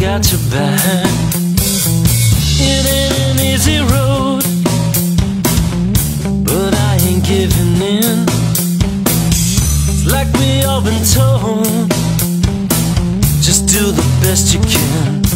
got your back. It ain't an easy road, but I ain't giving in. It's like we all been told, just do the best you can.